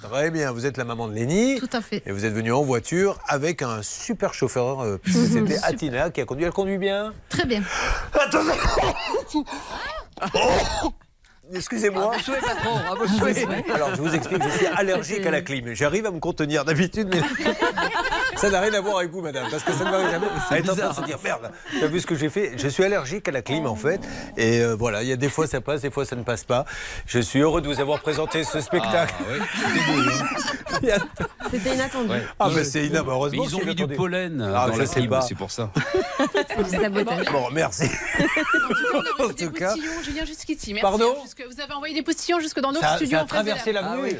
Très bien, vous êtes la maman de Léni. Tout à fait. Et vous êtes venue en voiture avec un super chauffeur, c'était Atina qui a conduit. Elle conduit bien? Très bien. Attention. Oh, excusez-moi. Ah, pas trop, hein, vous. Alors, je vous explique, je suis allergique à la clim. J'arrive à me contenir d'habitude, mais ça n'a rien à voir avec vous, madame, parce que ça ne m'arrive jamais. Elle est en train de se dire, merde, t'as vu ce que j'ai fait? Je suis allergique à la clim, en fait. Et voilà, il y a des fois ça passe, des fois ça ne passe pas. Je suis heureux de vous avoir présenté ce spectacle. Ah, oui. C'était inattendu. Ouais. Ah, mais c'est inattendu. Heureusement, ils ont mis du pollen dans la clim, c'est pour ça. Bon, merci. En tout cas, Julien, juste ici. Pardon. Vous avez envoyé des postillons jusque dans notre studio. Ça a traversé l'avenue.